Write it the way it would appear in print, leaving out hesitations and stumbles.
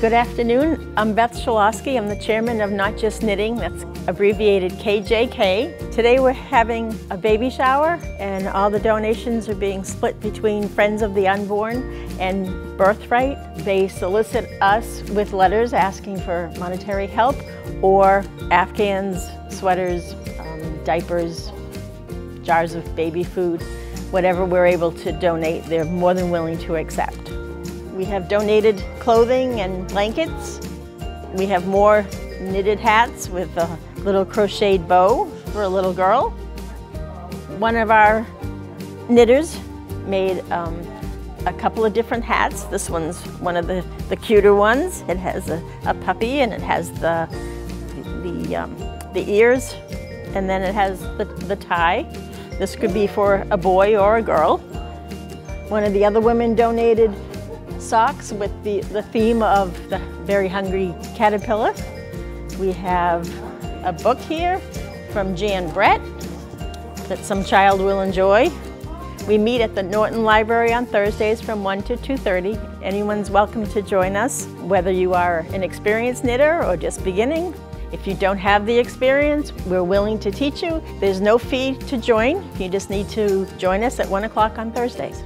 Good afternoon, I'm Beth Shalosky. I'm the chairman of Not Just Knitting, that's abbreviated KJK. Today we're having a baby shower and all the donations are being split between Friends of the Unborn and Birthright. They solicit us with letters asking for monetary help or afghans, sweaters, diapers, jars of baby food, whatever we're able to donate, they're more than willing to accept. We have donated clothing and blankets. We have more knitted hats with a little crocheted bow for a little girl. One of our knitters made a couple of different hats. This one's one of the cuter ones. It has a puppy and it has the ears, and then it has the tie. This could be for a boy or a girl. One of the other women donated socks with the theme of the Very Hungry Caterpillar. We have a book here from Jan Brett that some child will enjoy. We meet at the Norton Library on Thursdays from 1 to 2:30. Anyone's welcome to join us, whether you are an experienced knitter or just beginning. If you don't have the experience, we're willing to teach you. There's no fee to join. You just need to join us at 1 o'clock on Thursdays.